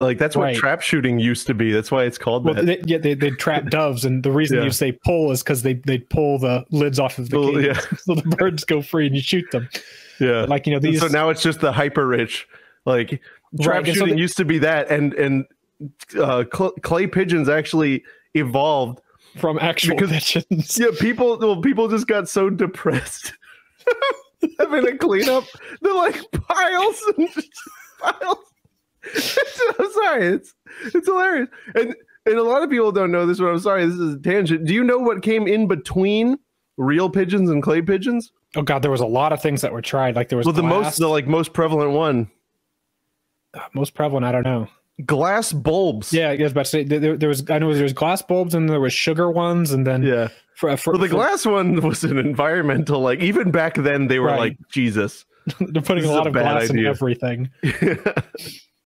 Like, that's what trap shooting used to be. That's why it's called that. They trap doves, and the reason you say pull is because they pull the lids off of the cage, so the birds go free and you shoot them. Yeah, but like, you know, these. So now it's just the hyper rich. Like, trap shooting used to be that, and clay pigeons actually evolved from actual pigeons. Yeah, people just got so depressed having to clean up. They're like piles and piles. I'm sorry, it's hilarious, and a lot of people don't know this, but I'm sorry, this is a tangent. Do you know what came in between real pigeons and clay pigeons? Oh God, there was a lot of things that were tried. Like, there was the most prevalent one. Most prevalent, I don't know. Glass bulbs. Yeah, I was about to say there was. I know there was glass bulbs, and there was sugar ones, and then the glass one was an environmental. Like, even back then, they were like, Jesus, they're putting a lot of glass in everything.